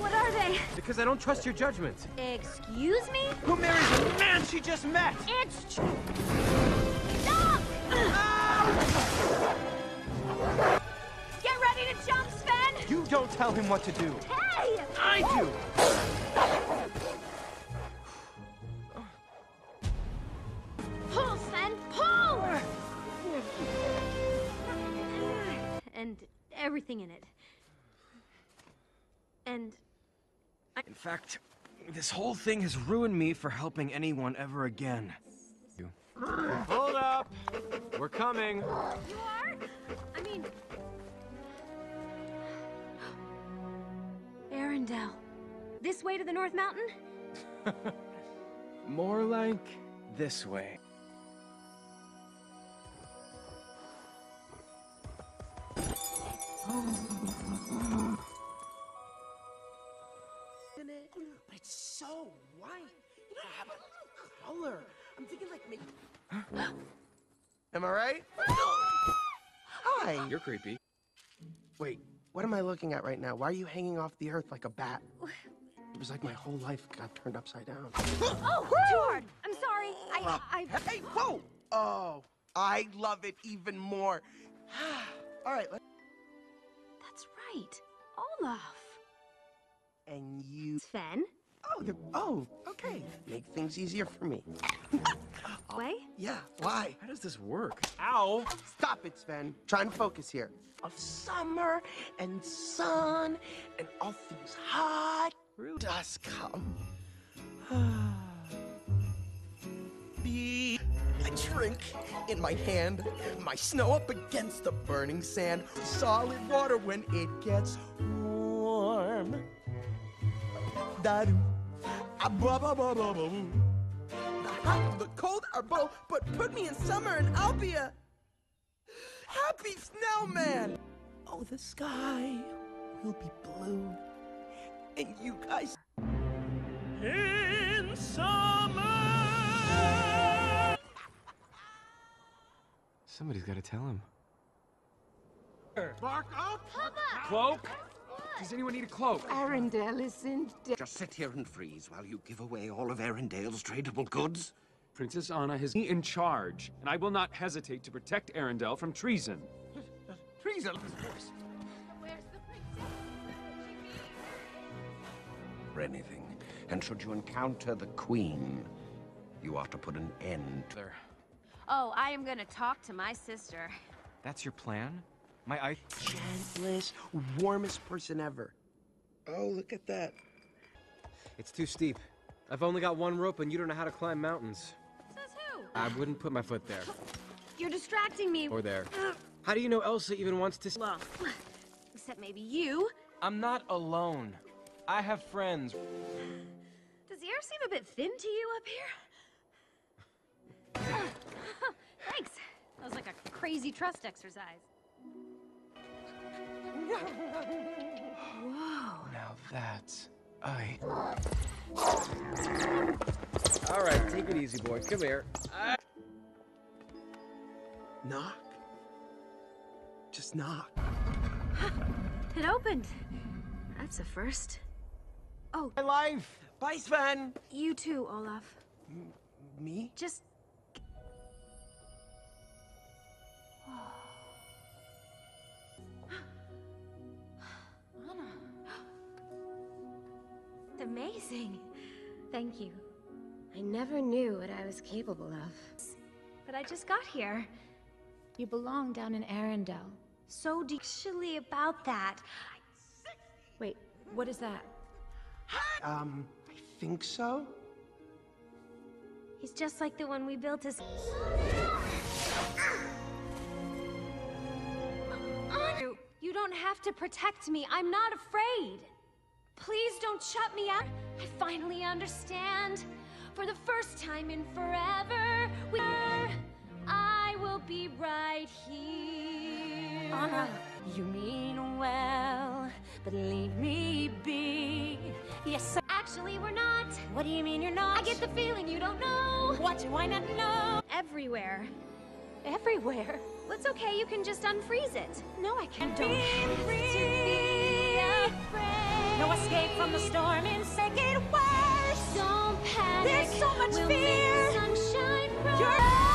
What are they? Because I don't trust your judgment. Excuse me? Who marries the man she just met? It's... Stop! Ow! Get ready to jump, Sven! You don't tell him what to do. Hey! I do! Pull, Sven, pull! And everything in it. And... I in fact, this whole thing has ruined me for helping anyone ever again. You. Hold up! We're coming! You are? I mean... Arendelle. This way to the North Mountain? More like this way. But it's so white. You don't have a color. I'm thinking like maybe. Huh? Am I right? Hi. You're creepy. Wait, what am I looking at right now? Why are you hanging off the earth like a bat? It was like my whole life got turned upside down. Oh, too hard. I'm sorry. I, I. I... Hey, whoa! Oh, I love it even more. All right. Let's... That's right, Olaf. And you... Sven? Oh, the, oh, okay. Make things easier for me. Way? Yeah, why? How does this work? Ow! Stop it, Sven. Trying to focus here. Of summer, and sun, and all things hot. Really? Does come. Be a drink in my hand. My snow up against the burning sand. Solid water when it gets warm. Da-doo. Ah-ba-ba-ba-ba-ba-boo. The hot, the cold are both, but put me in summer and I'll be a happy snowman. Oh, the sky will be blue, and you guys in summer. Somebody's got to tell him. Bark up, Papa. Cloak. Does anyone need a cloak? Arendelle isn't dead. Just sit here and freeze while you give away all of Arendelle's tradable goods. Princess Anna is in charge, and I will not hesitate to protect Arendelle from treason. Treason? Of course. Where's the princess? For anything. And should you encounter the queen, you are to put an end to her. Oh, I am going to talk to my sister. That's your plan? My eye. Gentlest, warmest person ever. Oh, look at that. It's too steep. I've only got one rope and you don't know how to climb mountains. Says who? I wouldn't put my foot there. You're distracting me. Or there. How do you know Elsa even wants to... Well, except maybe you. I'm not alone. I have friends. Does the air seem a bit thin to you up here? Thanks. That was like a crazy trust exercise. Whoa. Now that's I. All right, take it easy, boy. Come here. I... Knock. Just knock. It opened. That's a first. Oh. My life. Bye, Sven. You too, Olaf. M me? Just. Amazing. Thank you. I never knew what I was capable of. But I just got here. You belong down in Arendelle. So actually about that. Wait, what is that? Um, I think so. He's just like the one we built as... You, you don't have to protect me. I'm not afraid. Please don't shut me out. I finally understand. For the first time in forever, we are. I will be right here. Anna, you mean well, but leave me be. Yes, sir. Actually, we're not. What do you mean you're not? I get the feeling you don't know. What do I not know? Everywhere. Everywhere? Well, it's okay, you can just unfreeze it. No, I can't. Don't be free. To be afraid. No escape from the storm in second worse. Don't panic. There's so much we'll fear. Make sunshine bright. You're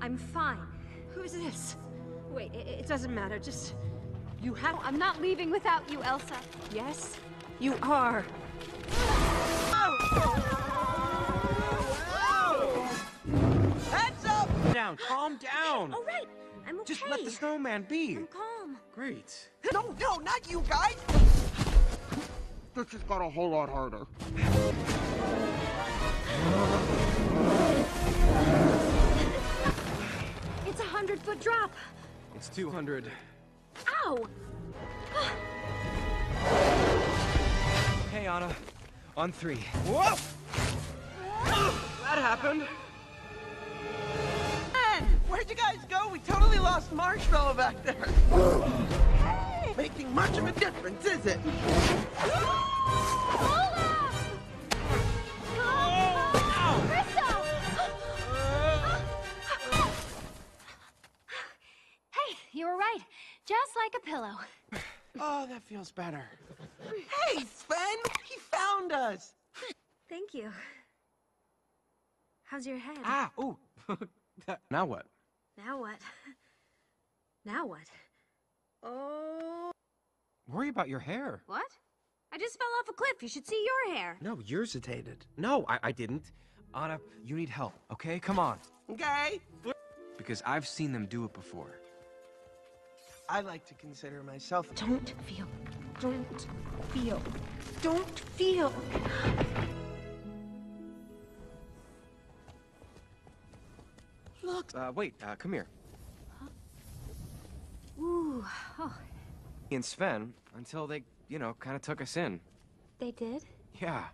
I'm fine. Who's this? Wait, it, it doesn't matter. Just... You have- I'm not leaving without you, Elsa. Yes, you are. Oh. Oh. Heads up! Down, calm down. Oh, right. I'm okay. Just let the snowman be. I'm calm. Great. No, no, not you guys. This just got a whole lot harder. It's a hundred foot drop. It's two hundred. Ow! Hey, Anna. On three. Whoa! That happened. Man, where'd you guys go? We totally lost Marshmallow back there. Hey. Making much of a difference, is it? Olaf! Oh, Kristoff! Hey, you were right. Just like a pillow. Oh, that feels better. Hey, Sven! He found us! Thank you. How's your head? Ah, ooh. Now what? Now what? Now what? Oh... Worry about your hair. What? I just fell off a cliff. You should see your hair. No, yours irritated. No, I, I didn't. Anna, you need help, okay? Come on. Okay. Because I've seen them do it before. I like to consider myself... Don't feel. Don't feel. Don't feel. Look. Uh, wait, uh, come here. Huh? Ooh. Oh. And Sven, until they, you know, kind of took us in. They did? Yeah.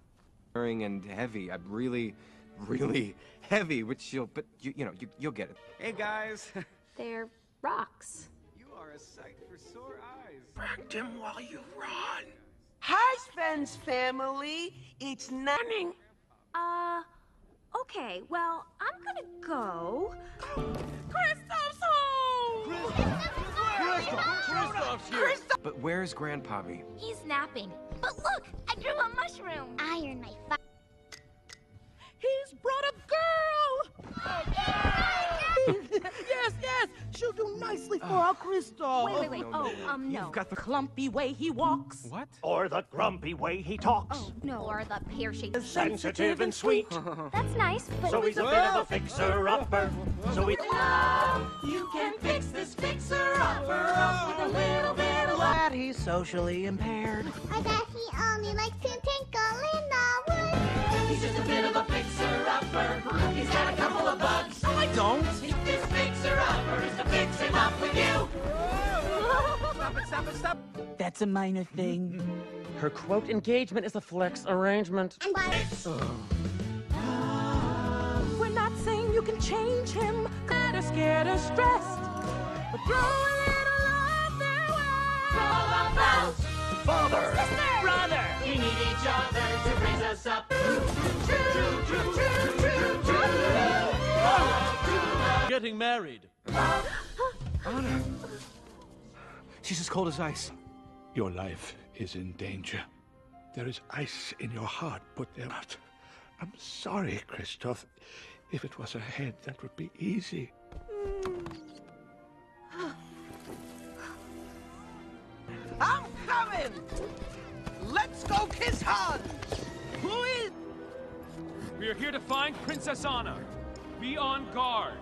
Boring and heavy. I'm really, really heavy, which you'll, but, you, you know, you, you'll get it. Hey, guys. They're rocks. A sight for sore eyes. Crack them while you run. Hi, Sven's family. It's nothing. Uh, okay. Well, I'm gonna go. Kristoff's home. Kristoff, Kristoff's here. But where's Grandpappy? He's napping. But look, I drew a mushroom. Iron my. He's brought a girl. Oh, yeah! Yes, yes! She'll do nicely for uh, our Kristoff! Wait, wait, wait. No, no, oh, um, no. You've got the clumpy way he walks. What? Or the grumpy way he talks. Oh, no. Or the pear-shaped. Sensitive and sweet. That's nice, but... So he's a bit of a fixer-upper. So he... Oh, you can fix this fixer-upper up with a little bit of... Glad he's socially impaired. I bet he only likes to tinkle in the woods. He's just a bit of a fixer-upper. He's got a couple of bugs. No, I don't. This fixer-upper is to fix him up with you. Stop it, stop it, stop. That's a minor thing. Her quote engagement is a flex arrangement. And uh, we're not saying you can change him. That is scared or stressed. But throw a little love their way. Roll up house. Father. Sister. Brother. We need each other to raise us up. True, true, true, true, true, true. Oh. Getting married. Anna. She's as cold as ice. Your life is in danger. There is ice in your heart, but there not. I'm sorry, Kristoff. If it was her head, that would be easy. I'm coming! Let's go kiss Hans! Who is? We are here to find Princess Anna. Be on guard.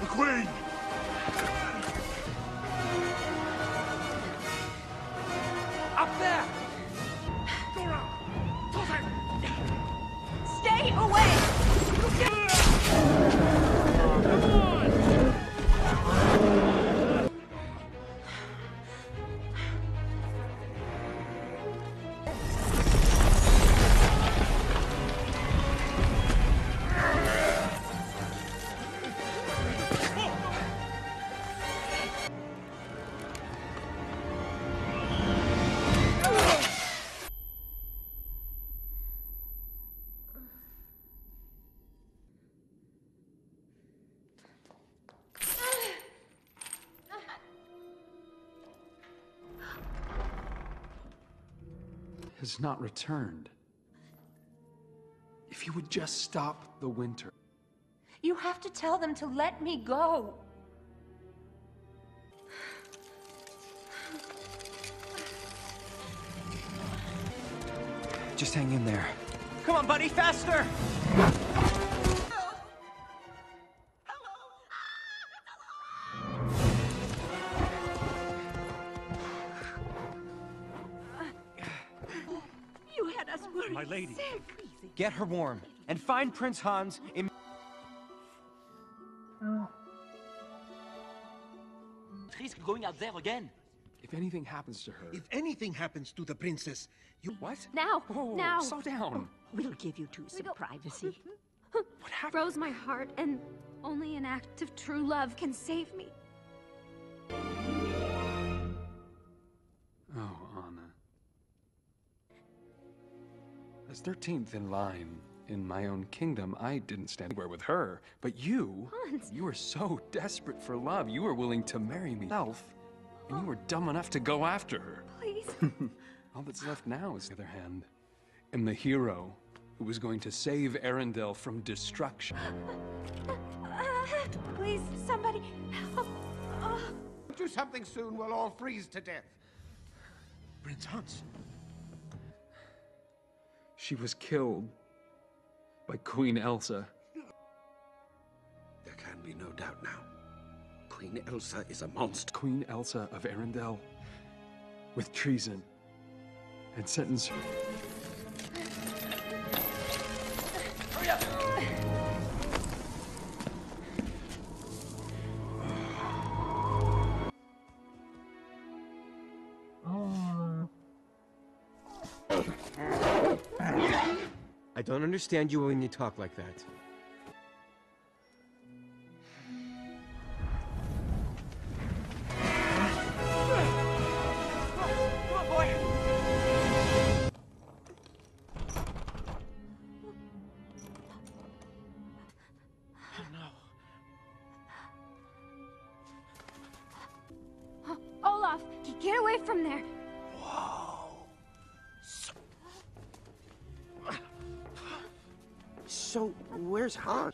The Queen! Up there! Go around! Stay away! Come on! has not returned. If you would just stop the winter. You have to tell them to let me go. Just hang in there. Come on, buddy, faster! Hello. Hello. Hello. You had us worried. My lady. Sick. Get her warm and find Prince Hans in. She's going out there again. If anything happens to her. If anything happens to the princess, you what? Now! Oh, now! Slow down! We'll give you two some privacy. What happened? Froze my heart, and only an act of true love can save me. Oh, Anna. As thirteenth in line in my own kingdom, I didn't stand anywhere with her. But you, Hans. You were so desperate for love, you were willing to marry me. Elf. And you were dumb enough to go after her. Please. All that's left now is the other hand. And the hero who was going to save Arendelle from destruction. Uh, uh, please, somebody help. Uh. Do something soon, we'll all freeze to death. Prince Hans. She was killed by Queen Elsa. There can be no doubt now. Queen Elsa is a monster. Queen Elsa of Arendelle, with treason, and sentence her. Hurry up! I don't understand you when you talk like that.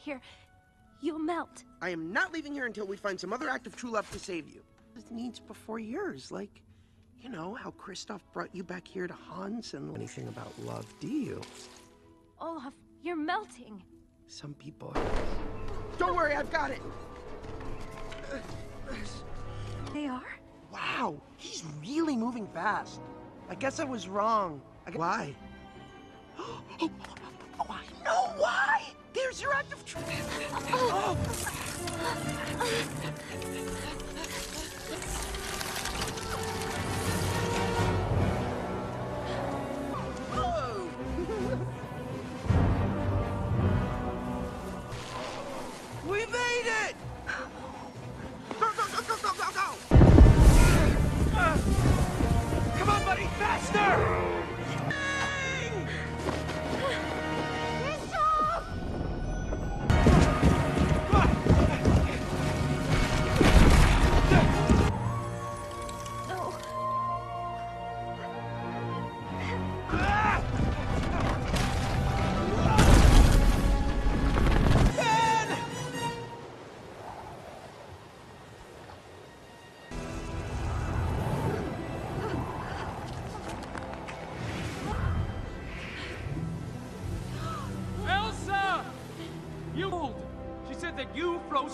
Here, you'll melt. I am not leaving here until we find some other act of true love to save you. It needs before yours, like, you know, how Kristoff brought you back here to Hans and anything about love, do you? Olaf, you're melting. Some people are. Don't worry, I've got it. They are? Wow, he's really moving fast. I guess I was wrong. I guess... Why? Oh, oh, oh, I know why! There's your act of truth. Oh. Oh. We made it. Go, go, go, go, go, go, go. Uh, come on, buddy, faster.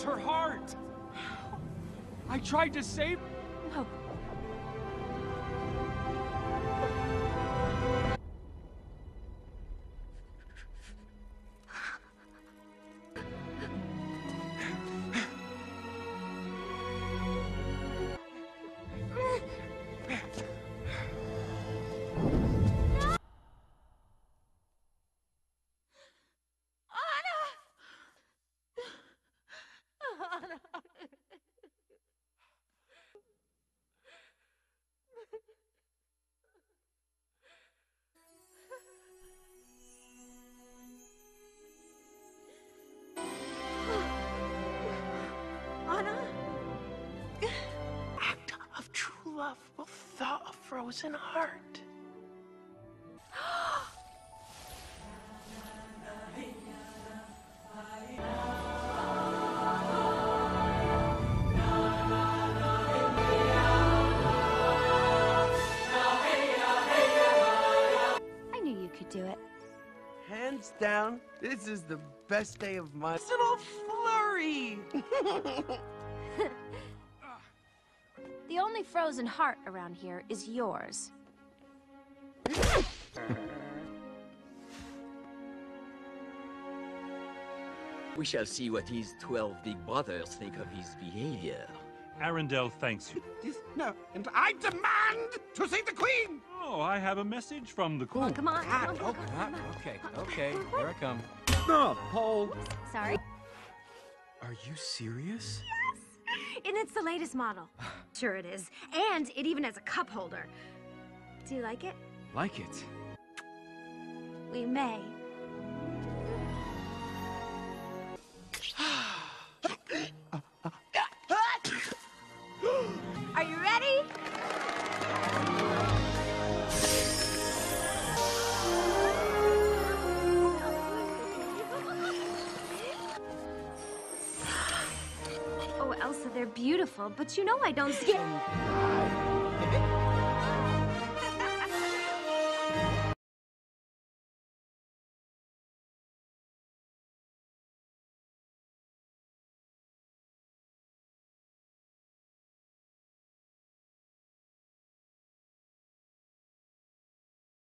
Her heart. I tried to save. No. Act of true love will thaw a frozen heart. could do it. Hands down, this is the best day of my little flurry. The only frozen heart around here is yours. We shall see what his twelve big brothers think of his behavior. Arendelle thanks you. Yes, no, and I demand to see the Queen! Oh, I have a message from the Queen. Oh, come on, come on, come on, come on, come on. Okay, okay, here I come. Oh, Paul. Sorry. Are you serious? Yes! And it's the latest model. Sure it is. And it even has a cup holder. Do you like it? Like it? We may. Are you ready? Oh, Elsa, they're beautiful, but you know I don't see it.